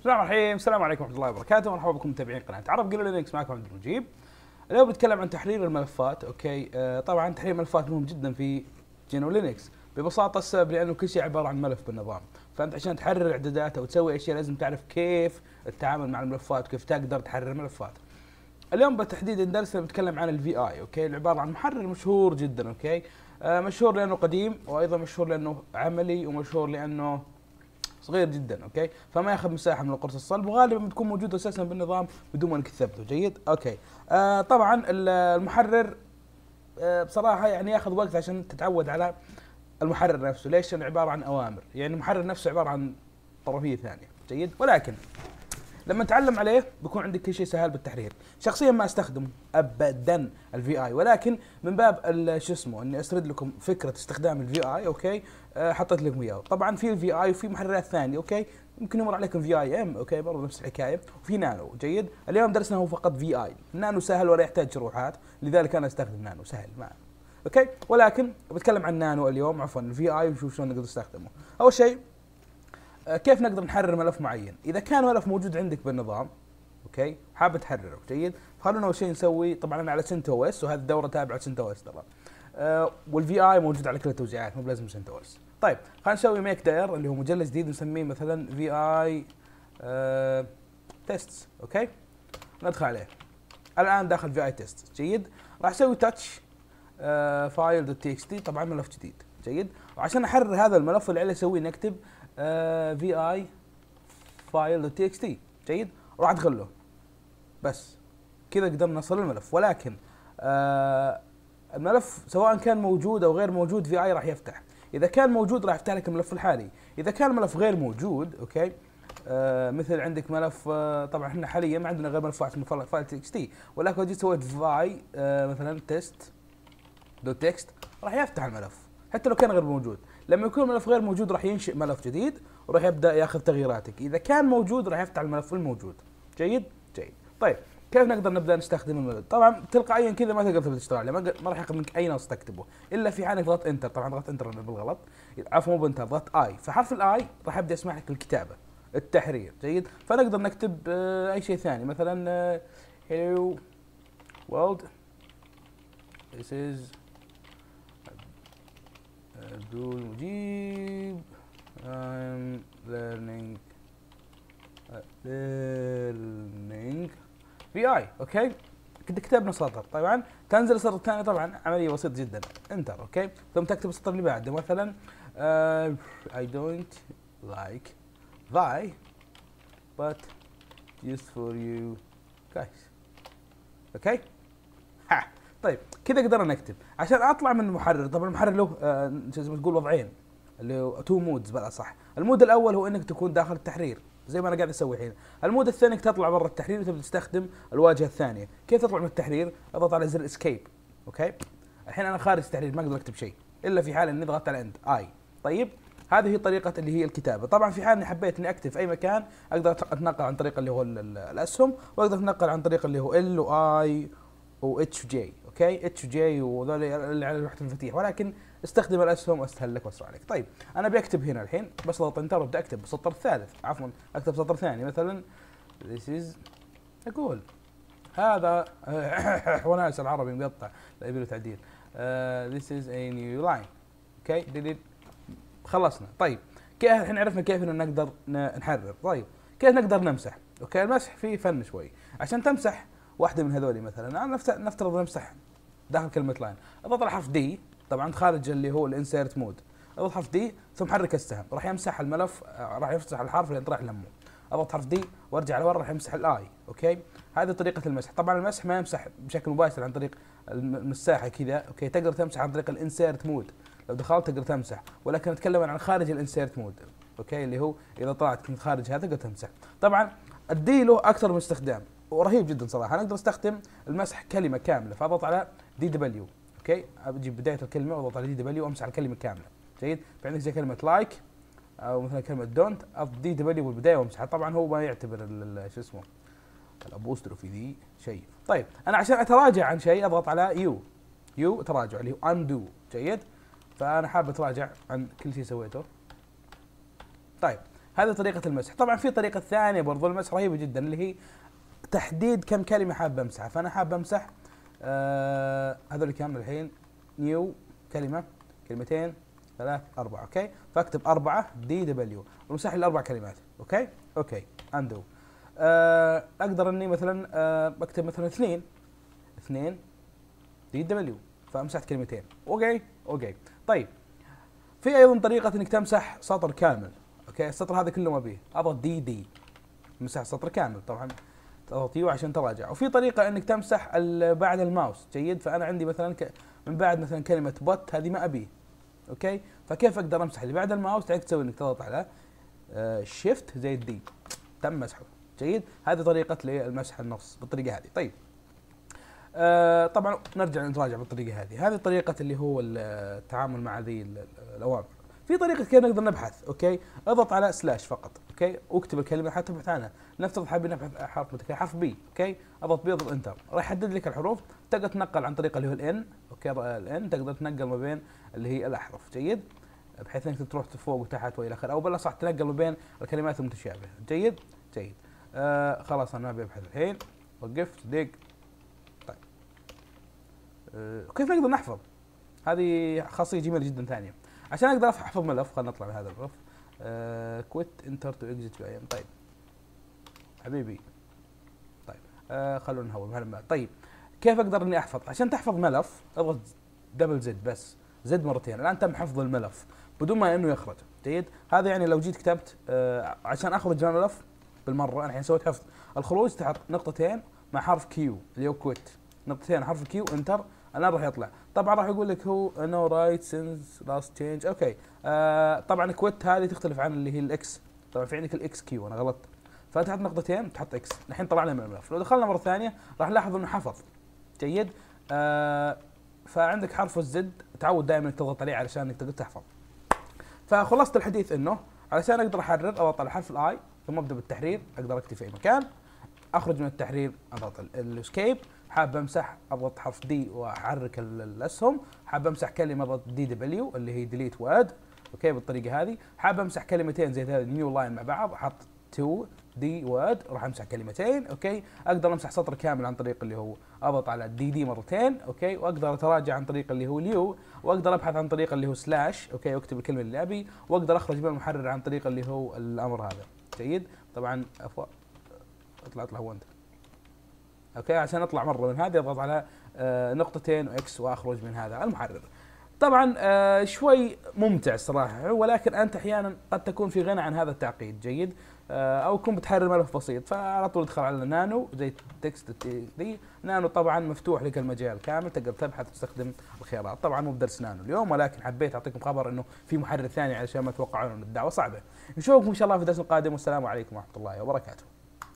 السلام الرحيم، السلام عليكم ورحمة الله وبركاته، مرحبا بكم متابعين قناة عرب جنو لينكس، معكم عبد المجيب. اليوم بنتكلم عن تحرير الملفات، اوكي؟ طبعا تحرير الملفات مهم جدا في جنو لينكس، ببساطة السبب لأنه كل شيء عبارة عن ملف بالنظام، فأنت عشان تحرر إعدادات أو تسوي أشياء لازم تعرف كيف التعامل مع الملفات وكيف تقدر تحرر ملفات. اليوم بالتحديد درسنا بنتكلم عن الفي اي، اوكي؟ اللي عبارة عن محرر مشهور جدا، اوكي؟ مشهور لأنه قديم، وأيضا مشهور لأنه عملي، ومشهور لأنه صغير جدا، اوكي؟ فما ياخذ مساحه من القرص الصلب، وغالبا بتكون موجوده اساسا بالنظام بدون ما انك تثبته، جيد؟ اوكي. طبعا المحرر بصراحه يعني ياخذ وقت عشان تتعود على المحرر نفسه، ليش؟ لانه عباره عن اوامر، يعني المحرر نفسه عباره عن طرفيه ثانيه، جيد؟ ولكن لما نتعلم عليه بيكون عندك كل شيء سهل بالتحرير. شخصيا ما استخدم ابدا الفي اي، ولكن من باب شو اسمه اني اسرد لكم فكره استخدام الفي اي، اوكي؟ حطيت لكم اياه. طبعا في الفي اي وفي محررات ثانيه، اوكي؟ ممكن يمر عليكم في اي ام، اوكي؟ برضه نفس الحكايه، وفي نانو، جيد؟ اليوم درسنا هو فقط في اي، نانو سهل ولا يحتاج شروحات، لذلك انا استخدم نانو سهل معنا، اوكي؟ ولكن بتكلم عن نانو اليوم، عفوا الفي اي، ونشوف شلون نقدر نستخدمه. اول شيء كيف نقدر نحرر ملف معين؟ إذا كان ملف موجود عندك بالنظام، أوكي؟ حابة تحرره، جيد؟ خلونا أول شيء نسوي، طبعاً أنا على CentOS، وهذه الدورة تابعة CentOS ترى. والفي آي موجود على كل التوزيعات، مو بلازم CentOS. طيب، خلينا نسوي ميك داير اللي هو مجلد جديد نسميه مثلاً في آي تيستس، أوكي؟ ندخل عليه. الآن داخل في آي تيست، جيد؟ راح أسوي تاتش فايل دوت تي اكس تي، طبعاً ملف جديد، جيد؟ وعشان أحرر هذا الملف اللي عليه أسويه نكتب في اي فايل دوت تي اكس تي، جيد؟ وراح ادخل له. بس كذا قدرنا نصل الملف، ولكن الملف سواء كان موجود او غير موجود في اي راح يفتح. اذا كان موجود راح يفتح لك الملف الحالي، اذا كان الملف غير موجود، اوكي؟ مثل عندك ملف، طبعا احنا حاليا ما عندنا غير ملف واحد اسمه فايل تي اكس تي، ولكن لو جيت سويت في مثلا تيست دوت تكست راح يفتح الملف حتى لو كان غير موجود. لما يكون الملف غير موجود راح ينشئ ملف جديد وراح يبدا ياخذ تغييراتك، اذا كان موجود راح يفتح الملف الموجود، جيد؟ جيد. طيب كيف نقدر نبدا نستخدم الملف؟ طبعا تلقائيا كذا ما تقدر تشتغل عليه، ما راح ياخذ منك اي نص تكتبه الا في حال ضغط انتر، طبعا ضغط انتر بالغلط، عفوا مو بانتر، ضغط اي، فحرف الاي راح يبدا يسمح لك بالكتابه التحرير، جيد؟ فنقدر نكتب اي شيء ثاني مثلا هيلو وورلد ذيس از عبدول مجيب I'm learning VI، اوكي؟ كتبنا سطر، طبعا تنزل السطر الثاني، طبعا عملية بسيطة جدا، انتر، اوكي؟ ثم تكتب السطر اللي بعده مثلا I don't like VI but just for you guys، اوكي؟ ها طيب كذا قدرنا نكتب. عشان اطلع من المحرر، طبعا المحرر له زي ما تقول وضعين اللي هو تو مودز بالاصح، المود الاول هو انك تكون داخل التحرير زي ما انا قاعد اسوي الحين، المود الثاني انك تطلع برا التحرير وتبدا تستخدم الواجهه الثانيه. كيف تطلع من التحرير؟ اضغط على زر اسكيب، اوكي؟ الحين انا خارج التحرير ما اقدر اكتب شيء الا في حال اني ضغطت على اند اي، طيب؟ هذه هي طريقه اللي هي الكتابه. طبعا في حال اني حبيت اني اكتب في اي مكان اقدر اتنقل عن طريق اللي هو الاسهم، واقدر اتنقل عن طريق اللي هو ال واي و اتش جي، اوكي؟ اتش جي وذول اللي على لوحه المفاتيح، ولكن استخدم الاسهم اسهل لك واسرع لك. طيب انا بكتب هنا الحين، بس اضغط انتر وابدا اكتب بالسطر الثالث، عفوا اكتب سطر ثاني مثلا This is اقول هذا وناس العربي مقطع لا يبي له تعديل. This is a new line، اوكي؟ ديليت، خلصنا. طيب كيف الحين عرفنا كيف انه نقدر نحرر، طيب كيف نقدر نمسح؟ اوكي المسح فيه فن شوي، عشان تمسح واحدة من هذولي مثلا، انا نفترض نمسح داخل كلمة لاين، اضغط على حرف دي، طبعا خارج اللي هو الانسيرت مود، اضغط حرف دي ثم حرك السهم، راح يمسح الملف، راح يفتح الحرف اللي انت رايح لمه، اضغط حرف دي وارجع لورا راح يمسح الاي، اوكي؟ هذه طريقة المسح، طبعا المسح ما يمسح بشكل مباشر عن طريق المساحة كذا، اوكي؟ تقدر تمسح عن طريق الانسيرت مود، لو دخلت تقدر تمسح، ولكن اتكلم عن خارج الانسيرت مود، اوكي؟ اللي هو اذا طلعت من خارج هذا تقدر تمسح، طبعا الدي له اكثر من استخدام. ورهيب جدا صراحه، انا اقدر استخدم المسح كلمه كامله، فاضغط على دي دبليو، اوكي؟ اجيب بدايه الكلمه واضغط على دي دبليو وامسح الكلمه كامله، جيد؟ فعندك زي كلمه لايك او مثلا كلمه دونت، اضغط دي دبليو بالبدايه وامسحها، طبعا هو ما يعتبر شو اسمه الابوستروفي ذي شيء. طيب انا عشان اتراجع عن شيء اضغط على يو تراجع اللي هو اندو، جيد؟ فانا حاب اتراجع عن كل شيء سويته. طيب هذا طريقه المسح. طبعا في طريقه ثانيه برضو المسح رهيبه جدا اللي هي تحديد كم كلمه حاب امسحها. فانا حاب امسح هذول كم الحين، نيو كلمه كلمتين ثلاث اربعه، اوكي. فاكتب 4 دي دبليو وامسح لي الاربع كلمات، اوكي اوكي اندو. اقدر اني مثلا اكتب مثلا 2 دي دبليو فامسحت كلمتين، اوكي اوكي. طيب في ايضا طريقه انك تمسح سطر كامل، اوكي السطر هذا كله ما بيه، اضغط دي دي امسح سطر كامل، طبعا تضغط يو عشان تراجع. وفي طريقه انك تمسح بعد الماوس، جيد. فانا عندي مثلا من بعد مثلا كلمه بوت هذه ما ابيه، اوكي. فكيف اقدر امسح اللي بعد الماوس؟ تعرف تسوي انك تضغط على شيفت زي الدي، تم مسحه، جيد. هذه طريقه للمسح النص بالطريقه هذه. طيب طبعا نرجع نراجع بالطريقه هذه، هذه طريقه اللي هو التعامل مع ذي الاوامر. في طريقه كيف نقدر نبحث، اوكي. اضغط على سلاش فقط، اوكي، واكتب الكلمه حتى تبحث عنها. نفترض حابين نبحث حرف متكرر، حرف بي، اوكي. اضغط بي، اضغط انتر، راح يحدد لك الحروف. تقدر تنقل عن طريق اللي هو الان، اوكي الان تقدر تنقل ما بين اللي هي الاحرف، جيد، بحيث انك تروح فوق وتحت والى اخره، او بالاصح تنقل ما بين الكلمات المتشابهه، جيد جيد. خلاص انا ما ببحث الحين، وقفت دق. كيف نقدر نحفظ؟ هذه خاصيه جميله جدا ثانيه. عشان اقدر احفظ ملف، خلينا نطلع من هذا الملف. كويت انتر تو اكزيت في ايام. طيب حبيبي، طيب خلونا نهوب. طيب كيف اقدر اني احفظ؟ عشان تحفظ ملف اضغط دبل زد، بس زد مرتين، الان تم حفظ الملف بدون ما انه يخرج، جيد. هذا يعني لو جيت كتبت عشان اخرج الملف بالمره، انا الحين سويت حفظ، الخروج تحط نقطتين مع حرف كيو اللي هو كويت، نقطتين حرف كيو انتر، الان راح يطلع. طبعا راح يقول لك هو نو رايت سينس لاست تشينج، اوكي. طبعا كويت هذه تختلف عن اللي هي الاكس، طبعا في عندك الاكس كيو، انا غلطت، فتحط نقطتين تحط اكس، الحين طلعنا من الملف. لو دخلنا مره ثانيه راح نلاحظ انه حفظ، جيد. فعندك حرف الزد تعود دائما انك تضغط عليه علشان انك تقدر تحفظ. فخلاصه الحديث انه علشان اقدر احرر اضغط على حرف الاي، ثم ابدا بالتحرير، اقدر اكتب في اي مكان، اخرج من التحرير اضغط الاسكيب. حاب امسح اضغط حرف دي واحرك الاسهم. حاب امسح كلمه اضغط دي دبليو اللي هي ديليت واد، اوكي بالطريقه هذه. حاب امسح كلمتين زي هذه نيو لاين مع بعض، احط تو دي واد راح امسح كلمتين، اوكي. اقدر امسح سطر كامل عن طريق اللي هو اضغط على دي دي مرتين، اوكي. واقدر اتراجع عن طريق اللي هو ليو، واقدر ابحث عن طريق اللي هو سلاش، اوكي، واكتب الكلمه اللي ابي، واقدر اخرج من المحرر عن طريق اللي هو الامر هذا، جيد. طبعا عفوا اطلع هو انت، اوكي. عشان اطلع مره من هذه اضغط على نقطتين واكس واخرج من هذا المحرر. طبعا شوي ممتع الصراحه، ولكن انت احيانا قد تكون في غنى عن هذا التعقيد، جيد، او تكون بتحرر ملف بسيط، فعلى طول ادخل على نانو زي تكست دي. نانو طبعا مفتوح لك المجال كامل، تقدر تبحث وتستخدم الخيارات. طبعا مو بدرس نانو اليوم، ولكن حبيت اعطيكم خبر انه في محرر ثاني علشان ما تتوقعون الدعوه صعبه. نشوفكم ان شاء الله في درس قادم، والسلام عليكم ورحمه الله وبركاته.